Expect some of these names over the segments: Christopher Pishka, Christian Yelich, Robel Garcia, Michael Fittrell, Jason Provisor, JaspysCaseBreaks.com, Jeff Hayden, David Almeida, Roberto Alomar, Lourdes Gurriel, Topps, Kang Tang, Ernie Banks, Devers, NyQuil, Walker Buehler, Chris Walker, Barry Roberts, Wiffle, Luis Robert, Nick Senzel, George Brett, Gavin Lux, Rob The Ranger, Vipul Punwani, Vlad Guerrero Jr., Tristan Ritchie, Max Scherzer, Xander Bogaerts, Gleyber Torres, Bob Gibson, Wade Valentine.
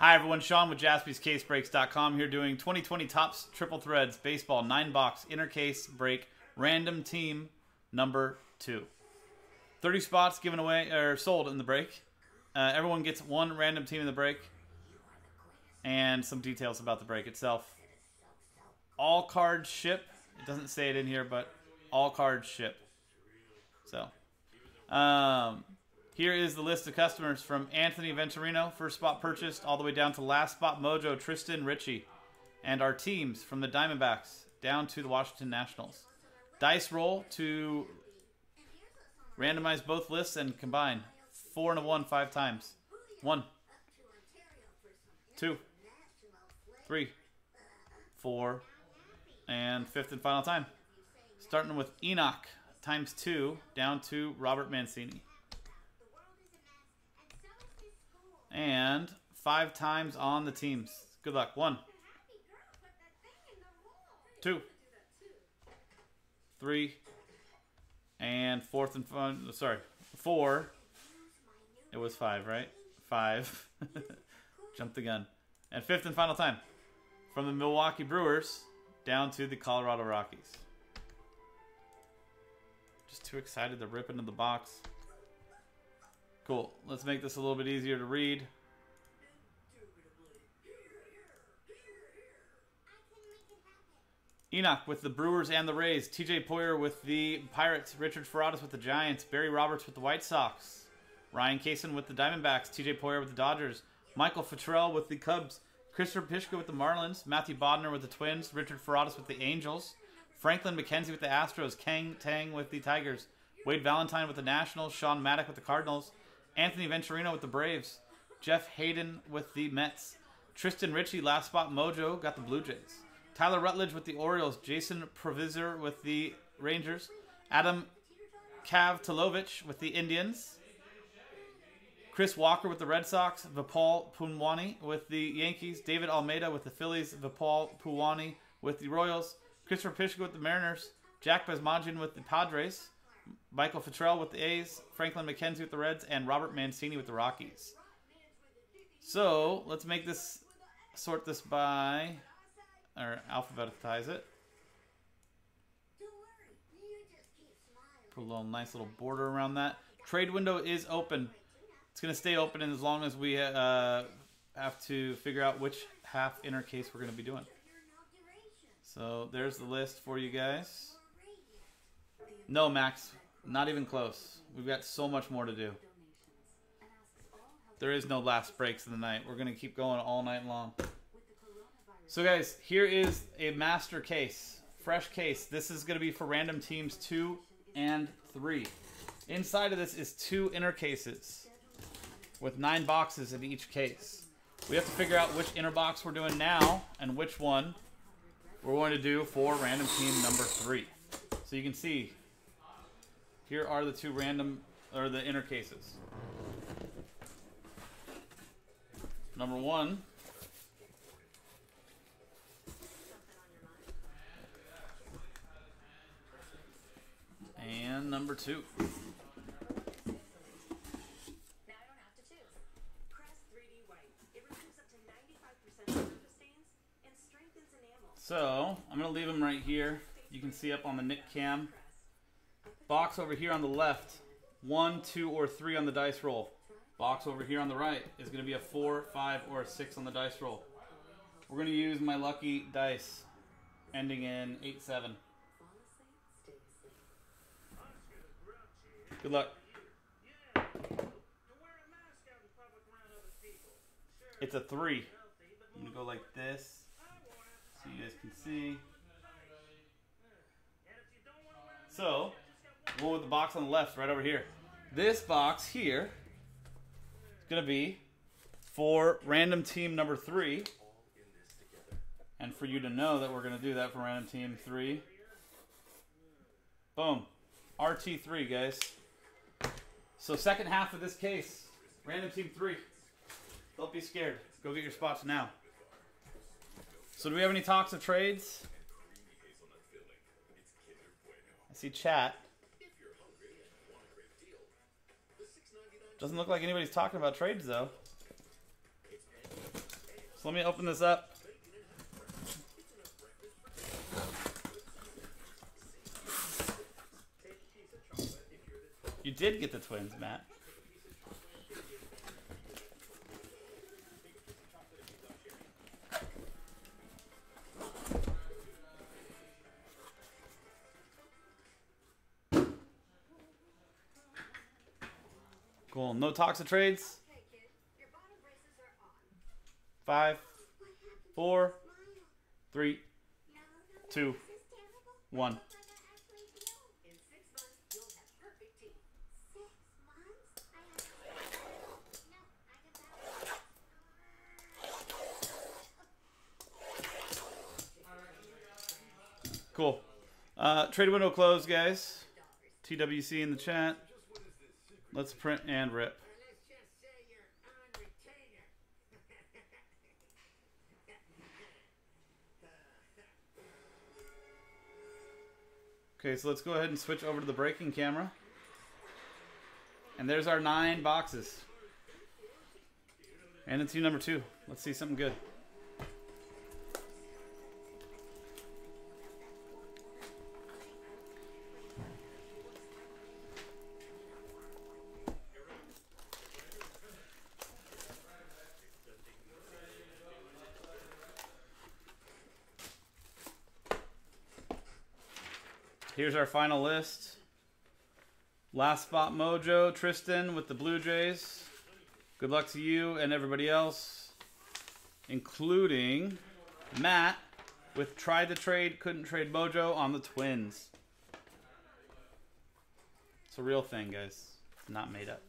Hi everyone, Sean with JaspysCaseBreaks.com here doing 2020 Topps Triple Threads Baseball 9-Box Inner Case Break Random Team Number 2. 30 spots given away, or sold in the break. Everyone gets one random team in the break. And some details about the break itself. All cards ship. It doesn't say it in here, but all cards ship. So, here is the list of customers from Anthony Venturino, first spot purchased, all the way down to last spot mojo, Tristan Ritchie. And our teams from the Diamondbacks down to the Washington Nationals. Dice roll to randomize both lists and combine. 4 and a 1 5 times. 1, 2, 3, 4, and 5th and final time. Starting with Enoch times 2 down to Robert Mancini. And 5 times on the teams. Good luck. 1, 2, 3, and 4. It was 5, right? 5. Jumped the gun. And 5th and final time. From the Milwaukee Brewers down to the Colorado Rockies. Just too excited to rip into the box. Cool. Let's make this a little bit easier to read. Enoch with the Brewers and the Rays. TJ Poyer with the Pirates. Richard Ferratis with the Giants. Barry Roberts with the White Sox. Ryan Kaysen with the Diamondbacks. TJ Poyer with the Dodgers. Michael Fittrell with the Cubs. Christopher Pishka with the Marlins. Matthew Bodner with the Twins. Richard Ferratis with the Angels. Franklin McKenzie with the Astros. Kang Tang with the Tigers. Wade Valentine with the Nationals. Sean Maddock with the Cardinals. Anthony Venturino with the Braves. Jeff Hayden with the Mets. Tristan Ritchie, last spot mojo, got the Blue Jays. Tyler Rutledge with the Orioles. Jason Provisor with the Rangers. Adam Kavtolovich with the Indians. Chris Walker with the Red Sox. Vipul Punwani with the Yankees. David Almeida with the Phillies. Vipul Punwani with the Royals. Christopher Pishka with the Mariners. Jack Besmajian with the Padres. Michael Fittrell with the A's, Franklin McKenzie with the Reds, and Robert Mancini with the Rockies. So, let's make this, sort this by, or alphabetize it. Put a little nice little border around that. Trade window is open. It's going to stay open as long as we have to figure out which half inner case we're going to be doing. So, there's the list for you guys. No, Max. Not even close. We've got so much more to do. There is no last breaks in the night. We're going to keep going all night long. So, guys, here is a master case. Fresh case. This is going to be for random teams 2 and 3. Inside of this is 2 inner cases with 9 boxes in each case. We have to figure out which inner box we're doing now and which one we're going to do for random team number 3. So you can see, here are the 2 random, or the inner cases. Number 1 and number 2. So I'm going to leave them right here. You can see up on the Nick Cam. Box over here on the left, 1, 2, or 3 on the dice roll. Box over here on the right is going to be a 4, 5, or 6 on the dice roll. We're going to use my lucky dice ending in 8, 7. Good luck. It's a 3. I'm going to go like this so you guys can see. So, one with the box on the left, right over here. This box here is going to be for random team number 3. And for you to know that we're going to do that for random team 3. Boom. RT3, guys. So, second half of this case, random team 3. Don't be scared. Go get your spots now. So, do we have any talks of trades? See chat. Doesn't look like anybody's talking about trades though. So let me open this up. You did get the Twins, Matt. Cool. No talks of trades. 5, 4, 3, 2, 1. Cool. Trade window closed, guys. TWC in the chat. Let's print and rip. Okay, so let's go ahead and switch over to the breaking camera. And there's our 9 boxes. And it's you number 2. Let's see something good. Here's our final list. Last spot mojo, Tristan with the Blue Jays. Good luck to you and everybody else, including Matt with tried to trade, couldn't trade mojo on the Twins. It's a real thing, guys. It's not made up.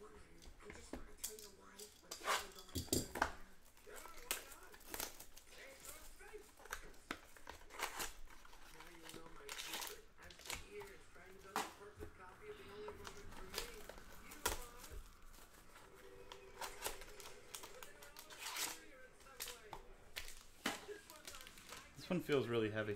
This one feels really heavy.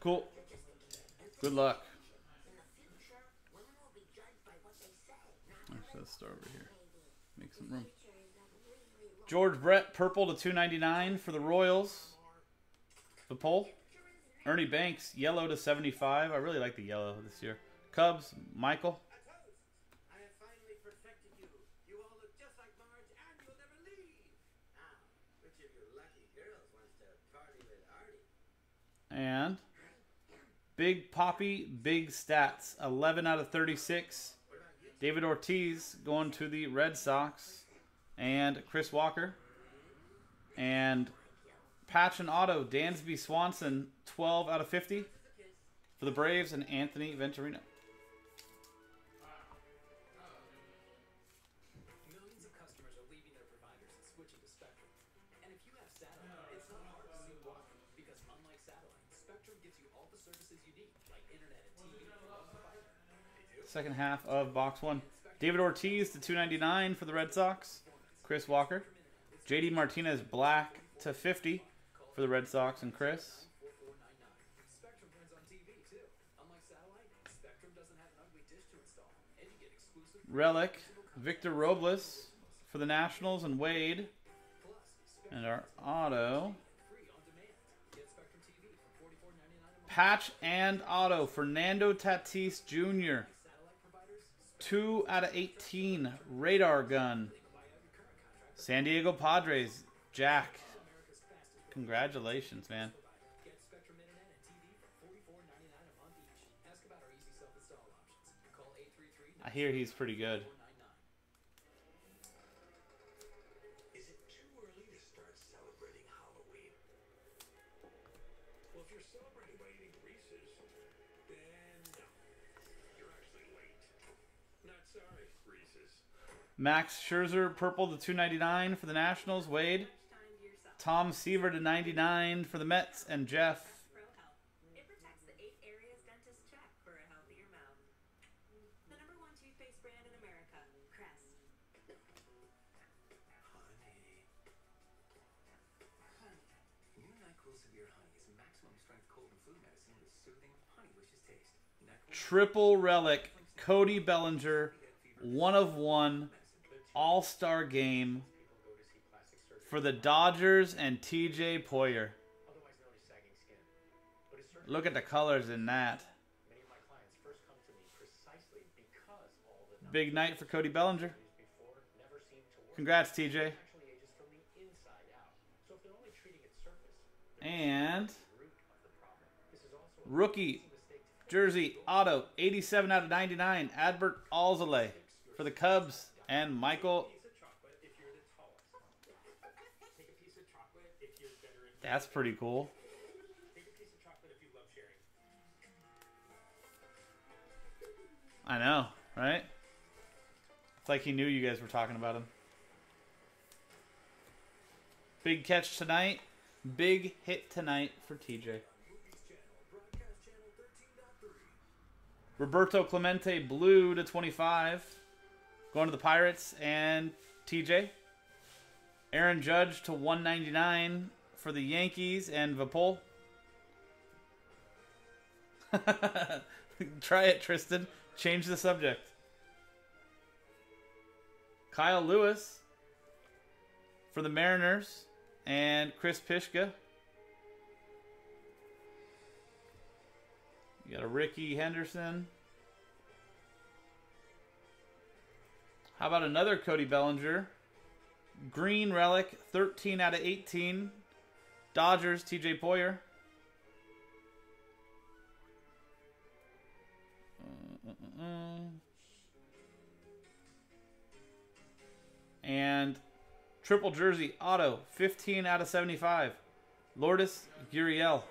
Cool. Good luck. Actually, let's start over here. Make some room. George Brett, purple to 299 for the Royals. Vipul. Ernie Banks, yellow to 75. I really like the yellow this year. Cubs, Michael. And Big Poppy, Big Stats, 11 out of 36. David Ortiz going to the Red Sox. And Chris Walker. And Patch and Auto, Dansby Swanson, 12 out of 50. For the Braves and Anthony Venturino. Second half of box one. David Ortiz to 299 for the Red Sox. Chris Walker. JD Martinez black to 50 for the Red Sox and Chris. Relic. Victor Robles for the Nationals and Wade. And our auto. Patch and auto. Fernando Tatis Jr. 2 out of 18, radar gun. San Diego Padres, Jack. Congratulations, man. I hear he's pretty good. Is it too early to start celebrating Halloween? Well, if you're celebrating by eating Reese's, then no. You're actually late. Sorry, Max Scherzer, purple to 299 for the Nationals. Wade. Tom Seaver to 99 for the Mets. And Jeff. It protects the 8 areas dentist check for a healthier mouth. The #1 toothpaste brand in America, Crest. Honey. New NyQuil Severe Honey is maximum strength cold and flu medicine with soothing, honeylicious taste. Triple relic, Cody Bellinger. 1 of 1 all-star game for the Dodgers and TJ Poyer. Look at the colors in that. Big night for Cody Bellinger. Congrats, TJ. And rookie jersey auto, 87 out of 99, Adbert Alzolay. For the Cubs and Michael. That's pretty cool. I know, right? It's like he knew you guys were talking about him. Big catch tonight. Big hit tonight for TJ. Roberto Clemente blue to 25. Going to the Pirates and TJ. Aaron Judge to 199 for the Yankees and Vipul. Try it, Tristan. Change the subject. Kyle Lewis for the Mariners and Chris Pishka. You got a Ricky Henderson. How about another Cody Bellinger? Green relic, 13 out of 18. Dodgers, TJ Poyer. And triple jersey auto, 15 out of 75. Lourdes Gurriel.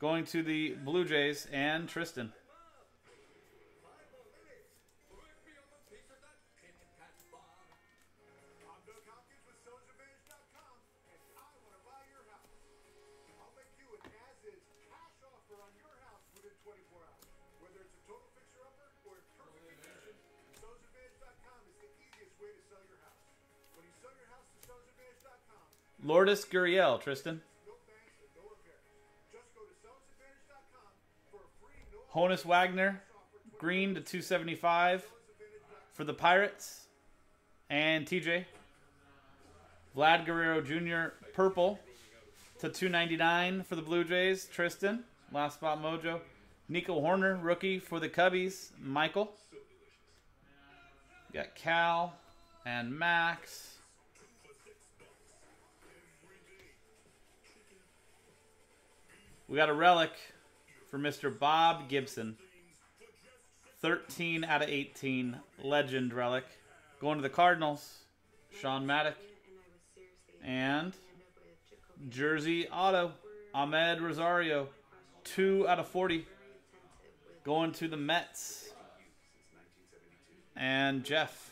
Going to the Blue Jays and Tristan. Lourdes Gurriel, Tristan. Honus Wagner, green to 275 for the Pirates. And TJ. Vlad Guerrero Jr., purple to 299 for the Blue Jays. Tristan, last spot mojo. Nico Horner, rookie for the Cubbies. Michael. You got Cal and Max. We got a relic for Mr. Bob Gibson. 13 out of 18 legend relic. Going to the Cardinals, Sean Maddock. And jersey auto, Ahmed Rosario. 2 out of 40. Going to the Mets. And Jeff.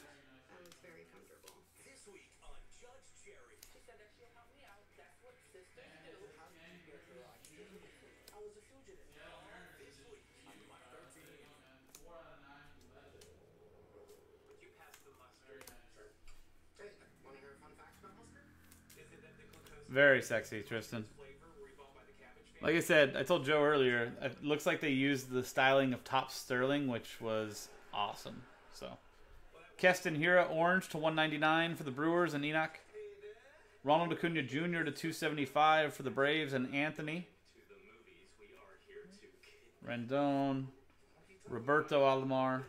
Very sexy, Tristan. Like I said, I told Joe earlier, it looks like they used the styling of Top Sterling, which was awesome. So, Keston Hira, orange to 199 for the Brewers and Enoch. Ronald Acuna Jr. to 275 for the Braves and Anthony. Rendon, Roberto Alomar,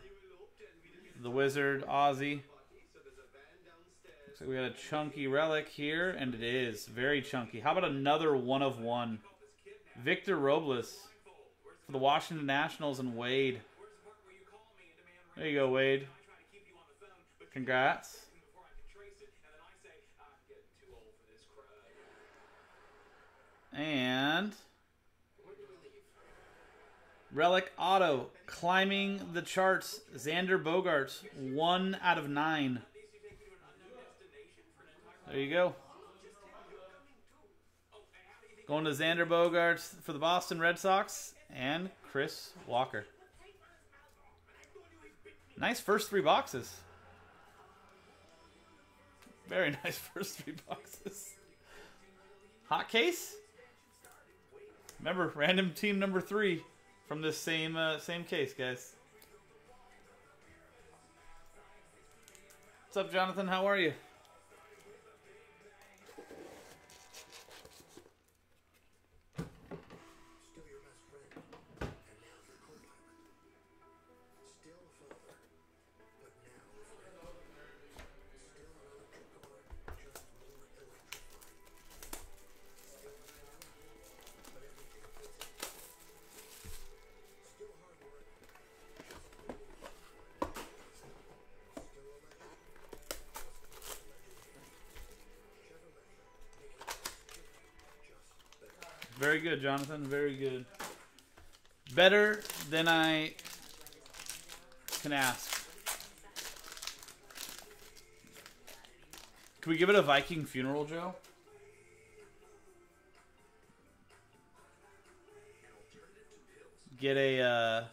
the Wizard, Ozzy. So we got a chunky relic here, and it is very chunky. How about another one-of-one? Victor Robles for the Washington Nationals and Wade. There you go, Wade. Congrats. And relic auto, climbing the charts, Xander Bogaerts, 1 out of 9. There you go. Going to Xander Bogaerts for the Boston Red Sox and Chris Walker. Nice first three boxes. Very nice first three boxes. Hot case? Remember, random team number 3 from this same case, guys. What's up, Jonathan? How are you? Very good, Jonathan. Very good. Better than I can ask. Can we give it a Viking funeral, Joe? Get a...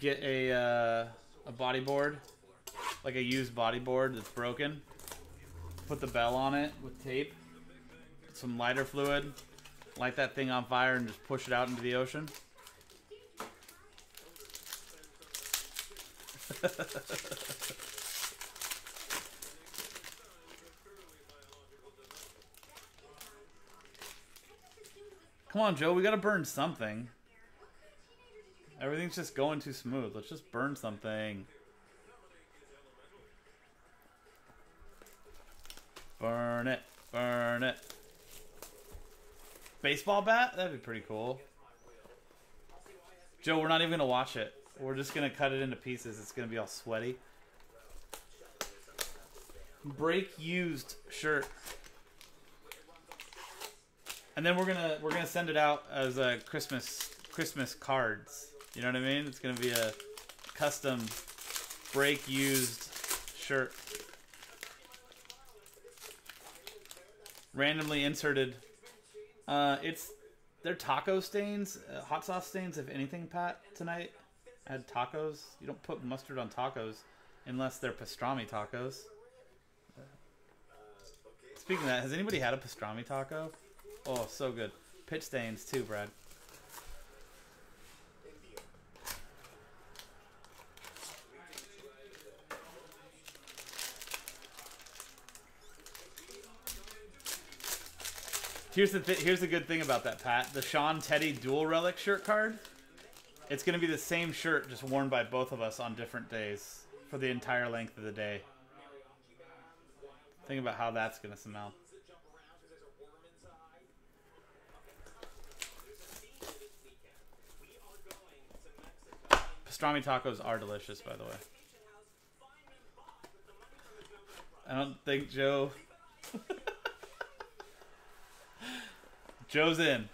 Get a body board. Like a used body board that's broken. Put the bell on it with tape, put some lighter fluid, light that thing on fire, and just push it out into the ocean. Come on, Joe, we gotta burn something. Everything's just going too smooth. Let's just burn something. Burn it. Burn it. Baseball bat? That'd be pretty cool. Joe, we're not even going to watch it. We're just going to cut it into pieces. It's going to be all sweaty. Break used shirt. And then we're going to send it out as a Christmas cards. You know what I mean? It's going to be a custom break used shirt. Randomly inserted. They're taco stains, hot sauce stains, if anything, Pat, tonight. I had tacos. You don't put mustard on tacos unless they're pastrami tacos. Speaking of that, has anybody had a pastrami taco? Oh, so good. Pitch stains too, Brad. Here's the good thing about that, Pat. The Sean Teddy dual relic shirt card. It's going to be the same shirt just worn by both of us on different days for the entire length of the day. Think about how that's going to smell. Pastrami tacos are delicious, by the way. I don't think Joe... Joe's in.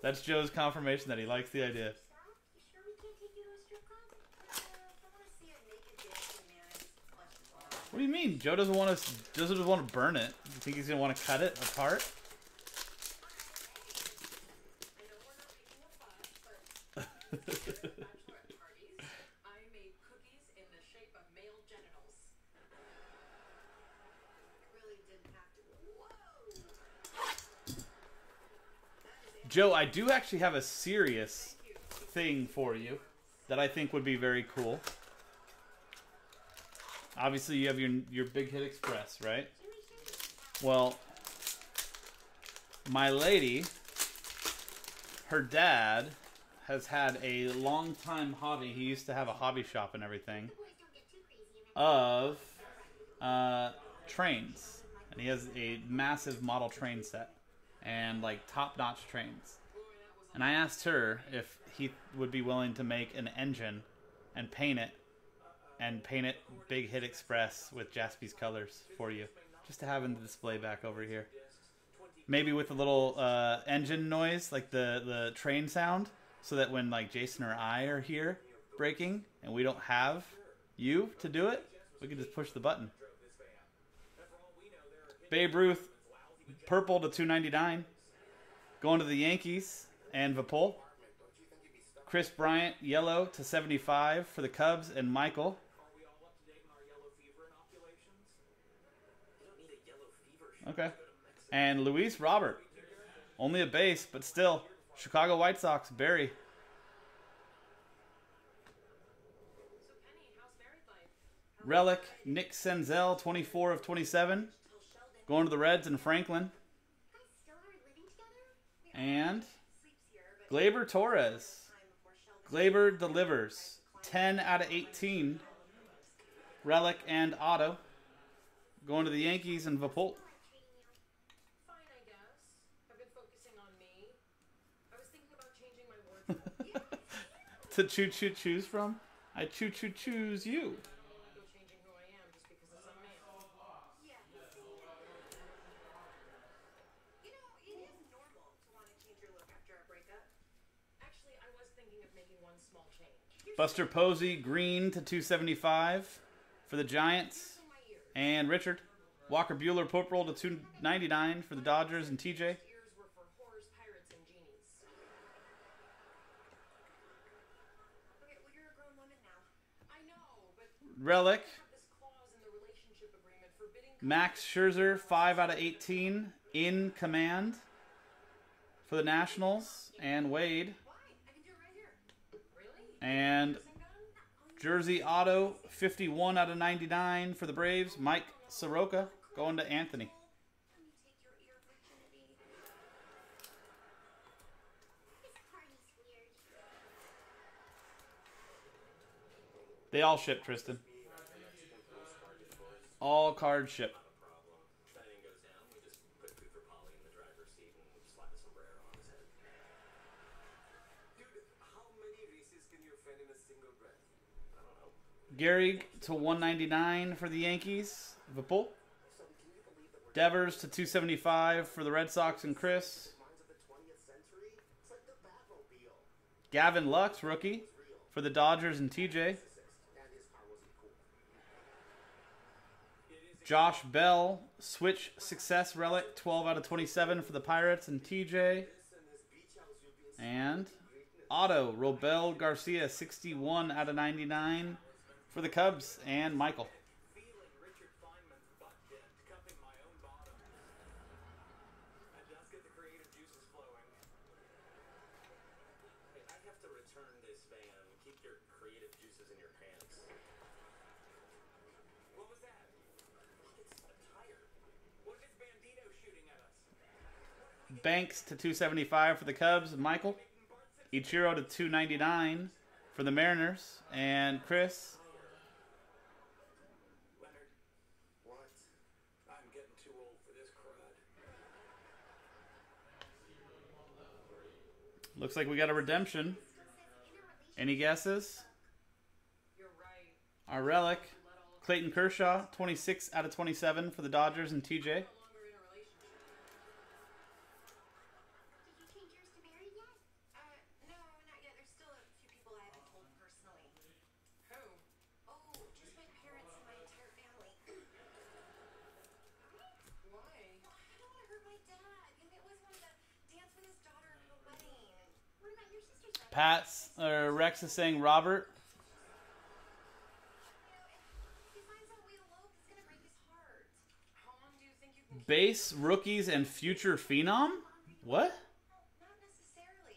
That's Joe's confirmation that he likes the idea. What do you mean? Joe doesn't want to burn it. You think he's gonna want to cut it apart? Joe, I do actually have a serious thing for you that I think would be very cool. Obviously, you have your Big Hit Express, right? Well, my lady, her dad, has had a long-time hobby. He used to have a hobby shop and everything of trains. And he has a massive model train set. And like top-notch trains. And I asked her if he would be willing to make an engine and paint it Big Hit Express with Jaspy's colors for you, just to have in the display back over here. Maybe with a little engine noise, like the train sound, so that when like Jason or I are here braking and we don't have you to do it, we can just push the button. Babe Ruth. Purple to 299. Going to the Yankees and Vipul. Chris Bryant, yellow to 75 for the Cubs and Michael. Okay. And Luis Robert. Only a base, but still. Chicago White Sox, Barry. Relic, Nick Senzel, 24 of 27. Going to the Reds and Franklin. And Gleyber Torres. Gleyber delivers. 10 out of 18. Relic and auto. Going to the Yankees and Vipul. To choose from? I choose you. Buster Posey, green to 275 for the Giants. And Richard. Walker Buehler, purple to 299 for the Dodgers and TJ. Relic. Max Scherzer, 5 out of 18 in command for the Nationals and Wade. And jersey auto, 51 out of 99 for the Braves. Mike Soroka going to Anthony. They all ship, Tristan. All cards ship. Gehrig to 199 for the Yankees. Vipul. Devers to 275 for the Red Sox and Chris. Gavin Lux, rookie, for the Dodgers and TJ. Josh Bell, switch success relic, 12 out of 27 for the Pirates and TJ. And auto, Robel Garcia, 61 out of 99. For the Cubs and Michael. to return this fan. Keep your creative juices in your pants. What was that? It's a tire. What is Bandito shooting at us? Banks to 275 for the Cubs. Michael. Ichiro to 299 for the Mariners. And Chris. Leonard. What? I'm getting too old for this crud. Looks like we got a redemption. Any guesses? You're right. Our relic. Clayton Kershaw, 26 out of 27 for the Dodgers and TJ. Pat's, or Rex is saying Robert. Base, rookies, and future phenom? What?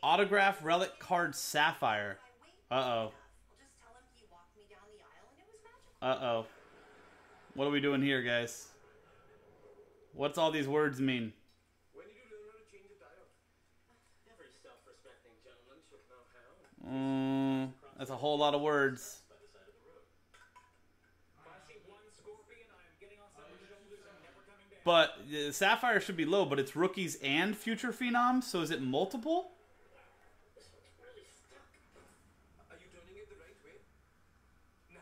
Autograph, relic, card, sapphire. Uh-oh. Uh-oh. What are we doing here, guys? What's all these words mean? That's a whole lot of words. But Sapphire should be low, but it's rookies and future phenoms, so is it multiple? This one's really stuck. Are you turning it the right way? No.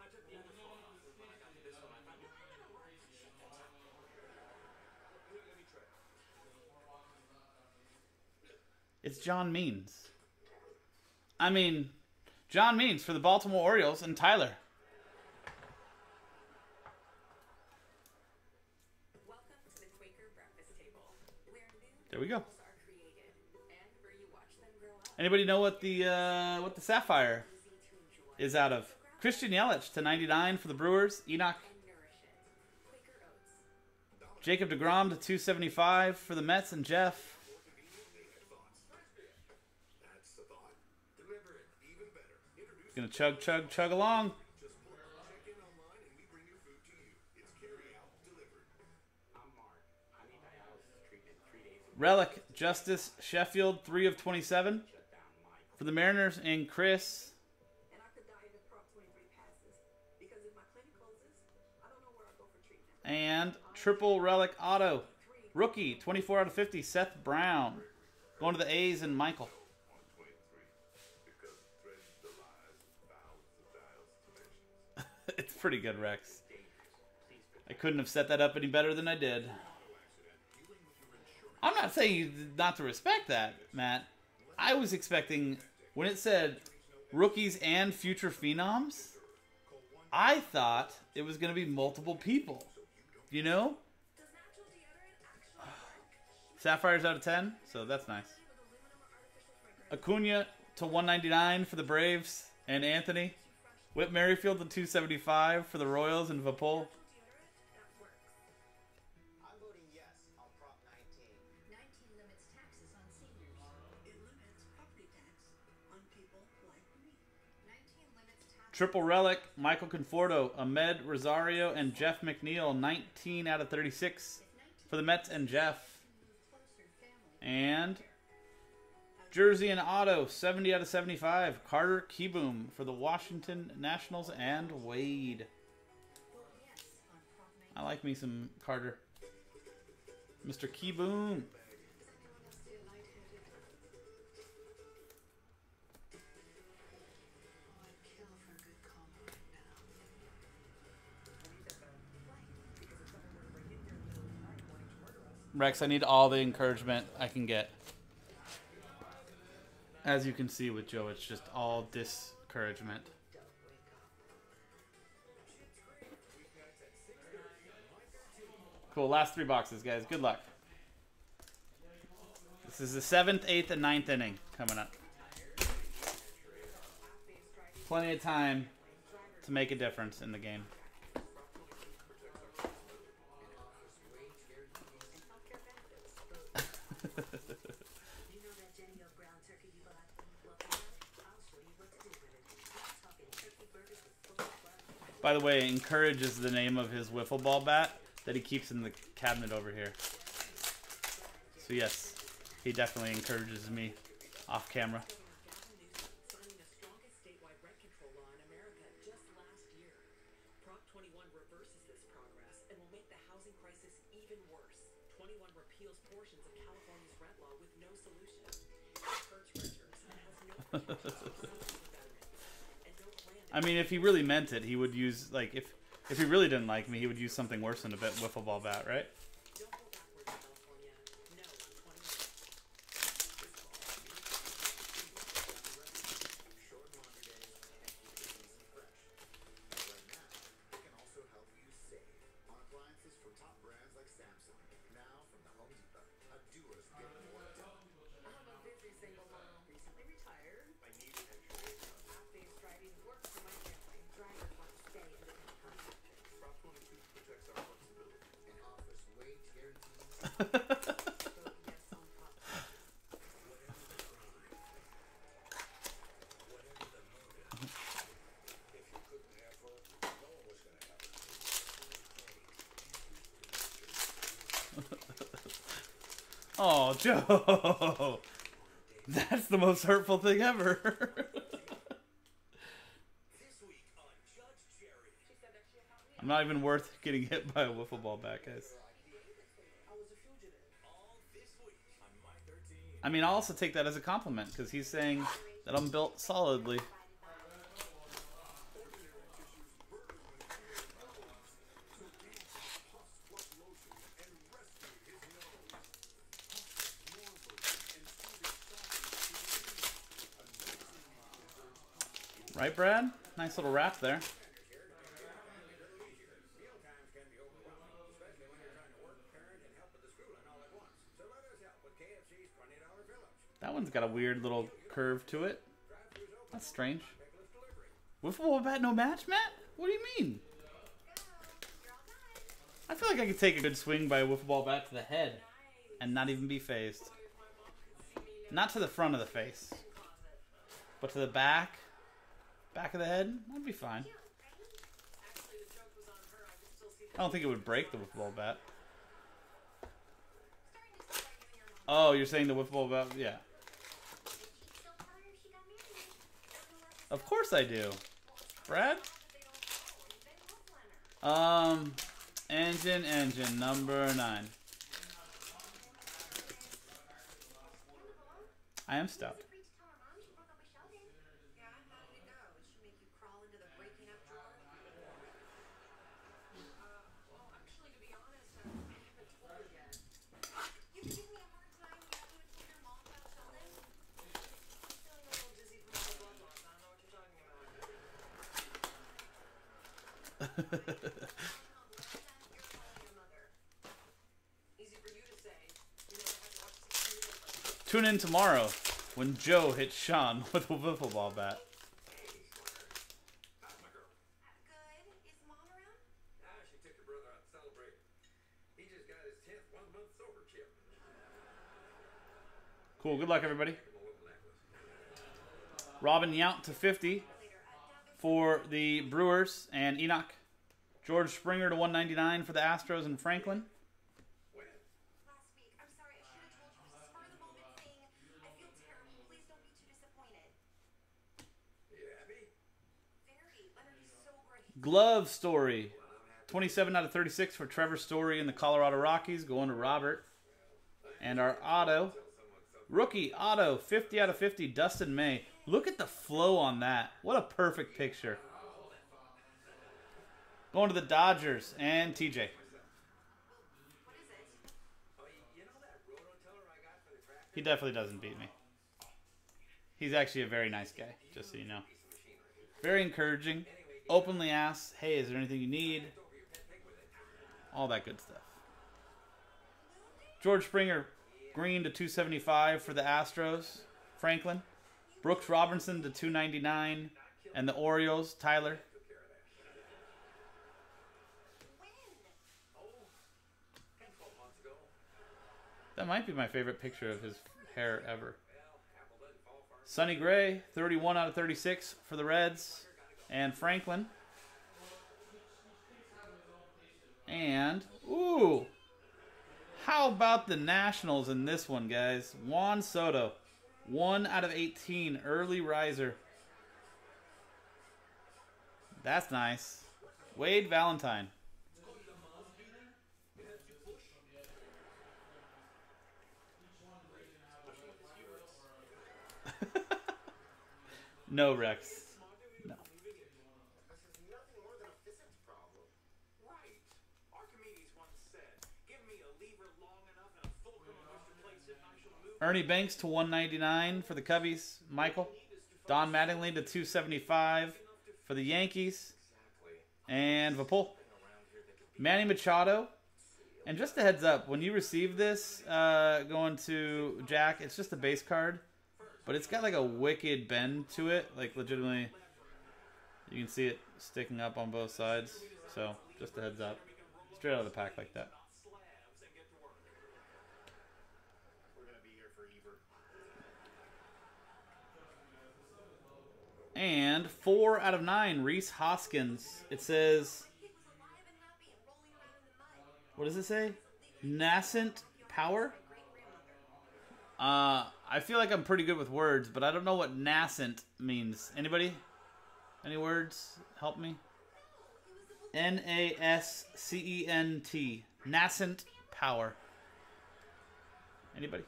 I took the other one off when I got to this one. I found it. Let me try. It's John Means. I mean, John Means for the Baltimore Orioles and Tyler. Welcome to the Quaker breakfast table, where new there we go. Are created and where you watch them grow up. Anybody know what the sapphire is out of? Christian Yelich to 99 for the Brewers. Enoch. Jacob DeGrom to 275 for the Mets and Jeff. Gonna chug, chug, chug along. Just check in online and we bring your food to you. It's carry out, delivered. I'm Mark. I need dialysis treatment 3 days. Relic, Justice, Sheffield, 3 of 27 for the Mariners and Chris. And I could die in the prop 23 passes because if my clinic closes, I don't know where I go for treatment. And triple relic auto, rookie, 24 out of 50, Seth Brown, going to the A's and Michael. It's pretty good, Rex. I couldn't have set that up any better than I did. I'm not saying you not to respect that, Matt. I was expecting, when it said rookies and future phenoms, I thought it was going to be multiple people. You know? Sapphire's out of 10, so that's nice. Acuna to 199 for the Braves and Anthony. Whit Merrifield to 275 for the Royals and Vipul. I'm voting yes on Prop 19. 19 limits taxes on seniors. It limits property tax on people like me. 19 limits taxes. Triple relic, Michael Conforto, Ahmed Rosario, and Jeff McNeil. 19 out of 36 for the Mets and Jeff. And jersey and auto, 70 out of 75. Carter Kieboom for the Washington Nationals and Wade. I like me some Carter. Mr. Kieboom. Rex, I need all the encouragement I can get. As you can see with Joe, it's just all discouragement. Cool, last three boxes, guys. Good luck. This is the 7th, 8th, and 9th inning coming up. Plenty of time to make a difference in the game. By the way, Encourage is the name of his wiffle ball bat that he keeps in the cabinet over here. So yes, he definitely encourages me off camera. I mean, if he really meant it, he would use, like, if he really didn't like me, he would use something worse than a wiffle ball bat, right? Oh, Joe, that's the most hurtful thing ever. I'm not even worth getting hit by a wiffle ball bat, guys. I mean, I'll also take that as a compliment, because he's saying that I'm built solidly. Right, Brad? Nice little wrap there. That one's got a weird little curve to it. That's strange. Wiffle ball bat no match, Matt? What do you mean? I feel like I could take a good swing by a wiffle ball bat to the head and not even be phased. Not to the front of the face, but to the back. Back of the head, that'd be fine. I don't think it would break the wiffle ball bat. Oh, you're saying the wiffle ball bat? Yeah. Of course I do. Brad? Engine, number 9. I am stuck. Tune in tomorrow when Joe hits Sean with a wiffle ball bat. Cool, good luck everybody. Robin Yount to 50 for the Brewers and Enoch. George Springer to 199 for the Astros and Franklin. Glove Story, 27 out of 36 for Trevor Story in the Colorado Rockies, going to Robert. And our auto, rookie auto, 50 out of 50, Dustin May. Look at the flow on that. What a perfect picture. Going to the Dodgers and TJ. He definitely doesn't beat me. He's actually a very nice guy, just so you know. Very encouraging. Openly asks, hey, is there anything you need? All that good stuff. George Springer, green to 275 for the Astros. Franklin. Brooks Robinson to 299. And the Orioles, Tyler. That might be my favorite picture of his hair ever. Sonny Gray, 31 out of 36 for the Reds. And Franklin, And, ooh, how about the Nationals in this one, guys? Juan Soto, 1 out of 18, early riser. That's nice. Wade Valentine. No, Rex. No. Ernie Banks to 199 for the Cubbies. Michael. Don Mattingly to 275 for the Yankees. And Vipul. Manny Machado. And just a heads up, when you receive this, going to Jack, it's just a base card. But it's got like a wicked bend to it. Like legitimately, you can see it sticking up on both sides. So just a heads up. Straight out of the pack like that. And 4 out of 9, Reese Hoskins. It says, what does it say? Nascent power? I feel like I'm pretty good with words, but I don't know what nascent means. Anybody? Any words? Help me. N-A-S-C-E-N-T. Nascent power. Anybody?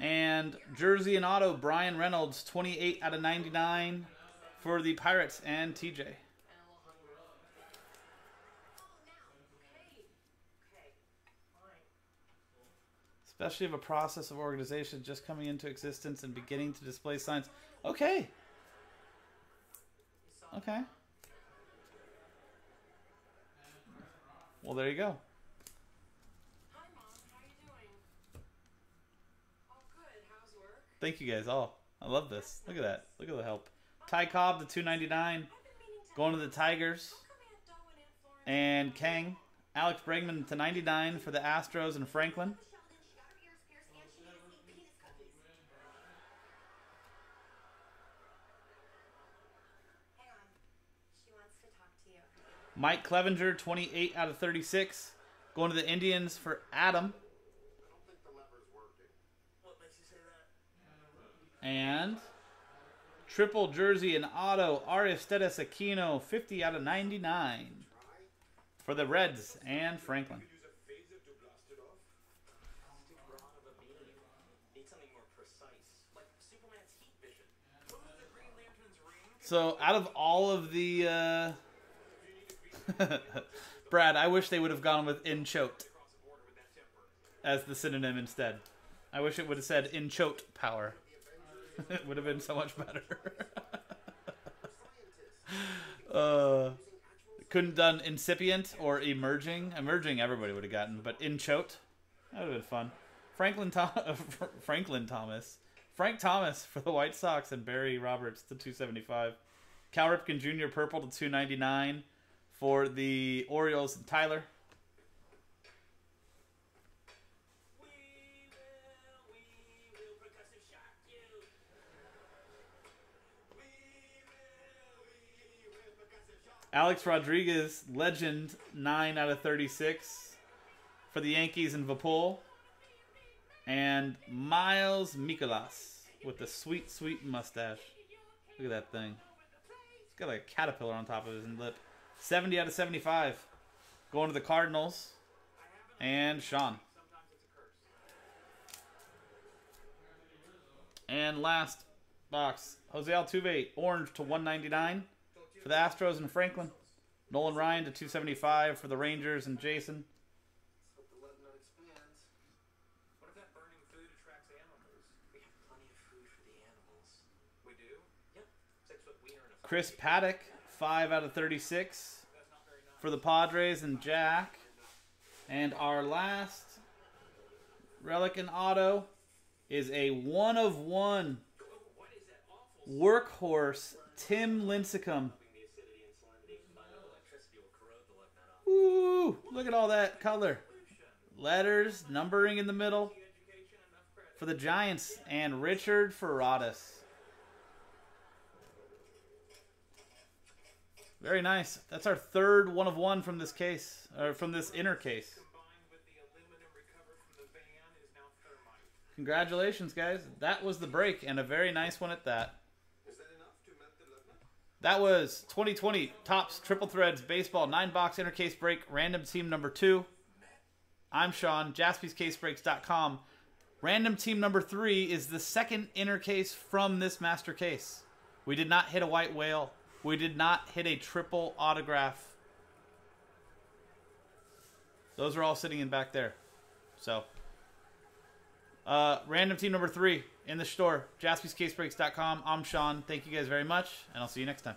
And jersey and auto, Brian Reynolds, 28 out of 99 for the Pirates and TJ. Especially of a process of organization just coming into existence and beginning to display signs. Okay. Okay. Well, there you go. Hi, Mom. How are you doing? All good. How's work? Thank you guys all. I love this. Look at that. Look at the help. Ty Cobb to 299. Going to the Tigers. And Kang. Alex Bregman to 99 for the Astros and Franklin. Mike Clevenger, 28 out of 36. Going to the Indians for Adam. And triple jersey and auto, Aristides Aquino, 50 out of 99. For the Reds and Franklin. So out of all of the... Brad, I wish they would have gone with in-choked as the synonym instead. I wish it would have said in-choked power. It would have been so much better. Couldn't done incipient or emerging. Emerging everybody would have gotten, but in-choked, that would have been fun. Frank Thomas for the White Sox and Barry Roberts to 275. Cal Ripken Jr. purple to 299. For the Orioles and Tyler. Alex Rodriguez, legend, 9 out of 36 for the Yankees and Vipul. And Miles Mikolas with the sweet, sweet mustache. Look at that thing. It's got like a caterpillar on top of his lip. 70 out of 75. Going to the Cardinals. And Sean. And last box. Jose Altuve, orange to 199 for the Astros and Franklin. Nolan Ryan to 275 for the Rangers and Jason. Chris Paddock. 5 out of 36 for the Padres and Jack. And our last relic and auto is a 1 of 1 workhorse, Tim Lincecum. Ooh, look at all that color. Letters, numbering in the middle for the Giants and Richard Ferratis. Very nice. That's our third one of one from this case, or from this inner case. Congratulations, guys. That was the break, and a very nice one at that. That was 2020 Topps Triple Threads Baseball 9-box inner case break, random team number 2. I'm Sean, JaspysCaseBreaks.com. Random team number 3 is the second inner case from this master case. We did not hit a white whale. We did not hit a triple autograph. Those are all sitting in back there. So, random team number 3 in the store, JaspysCaseBreaks.com. I'm Sean. Thank you guys very much, and I'll see you next time.